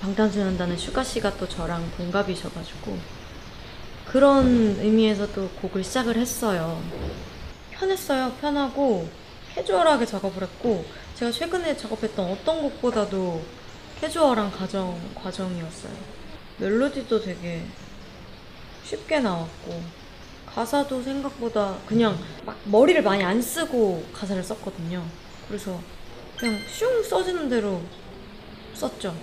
방탄소년단은 슈가씨가 또 저랑 동갑이셔가지고 그런 의미에서 또 곡을 시작을 했어요. 편했어요. 편하고 캐주얼하게 작업을 했고, 제가 최근에 작업했던 어떤 곡보다도 캐주얼한 과정이었어요. 멜로디도 되게 쉽게 나왔고 가사도 생각보다 그냥 막 머리를 많이 안 쓰고 가사를 썼거든요. 그래서 그냥 슝 써지는 대로 썼죠.